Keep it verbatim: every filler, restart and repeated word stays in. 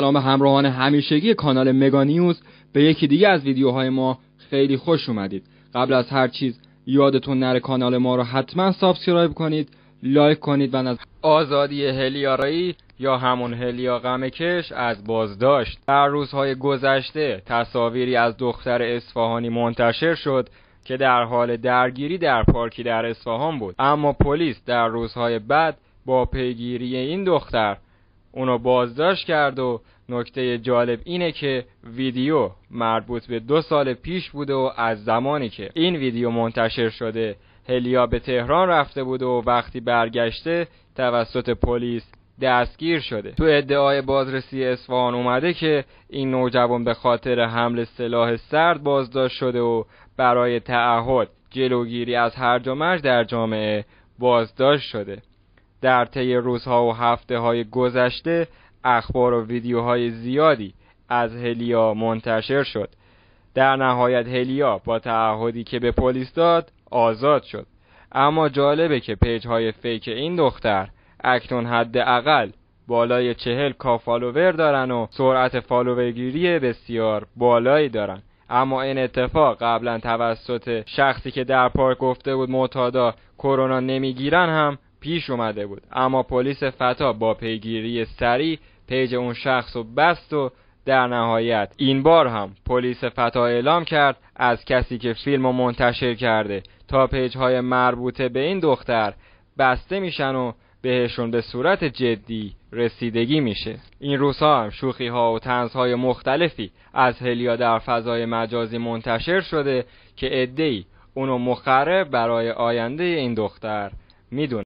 سلام همراهان همیشگی کانال مگانیوز، به یکی دیگه از ویدیوهای ما خیلی خوش اومدید. قبل از هر چیز یادتون نره کانال ما رو حتما سابسکرایب کنید، لایک کنید و نظر آزادی هلیا آقایی یا همون هلیا غمکش از بازداشت. در روزهای گذشته تصاویری از دختر اصفهانی منتشر شد که در حال درگیری در پارکی در اصفهان بود، اما پلیس در روزهای بعد با پیگیری این دختر اونو بازداشت کرد. و نکته جالب اینه که ویدیو مربوط به دو سال پیش بوده و از زمانی که این ویدیو منتشر شده هلیا به تهران رفته بود و وقتی برگشته توسط پلیس دستگیر شده. تو ادعای بازرسی اصفهان اومده که این نوجوان به خاطر حمل سلاح سرد بازداشت شده و برای تعهد جلوگیری از هرج و مرج در جامعه بازداشت شده. در طی روزها و هفته های گذشته اخبار و ویدیوهای زیادی از هلیا منتشر شد. در نهایت هلیا با تعهدی که به پلیس داد آزاد شد، اما جالبه که پیج های فیک این دختر اکنون حداقل بالای چهل کا فالوور دارن و سرعت فالوورگیری بسیار بالایی دارن. اما این اتفاق قبلا توسط شخصی که در پارک گفته بود معتادا کرونا نمیگیرن هم پیش اومده بود، اما پلیس فتا با پیگیری سریع پیج اون شخص رو بست و در نهایت این بار هم پلیس فتا اعلام کرد از کسی که فیلم رو منتشر کرده تا پیج های مربوطه به این دختر بسته میشن و بهشون به صورت جدی رسیدگی میشه. این روزها هم شوخی ها و طنز های مختلفی از هلیا در فضای مجازی منتشر شده که عده‌ای اونو مخرب برای آینده این دختر میدونه.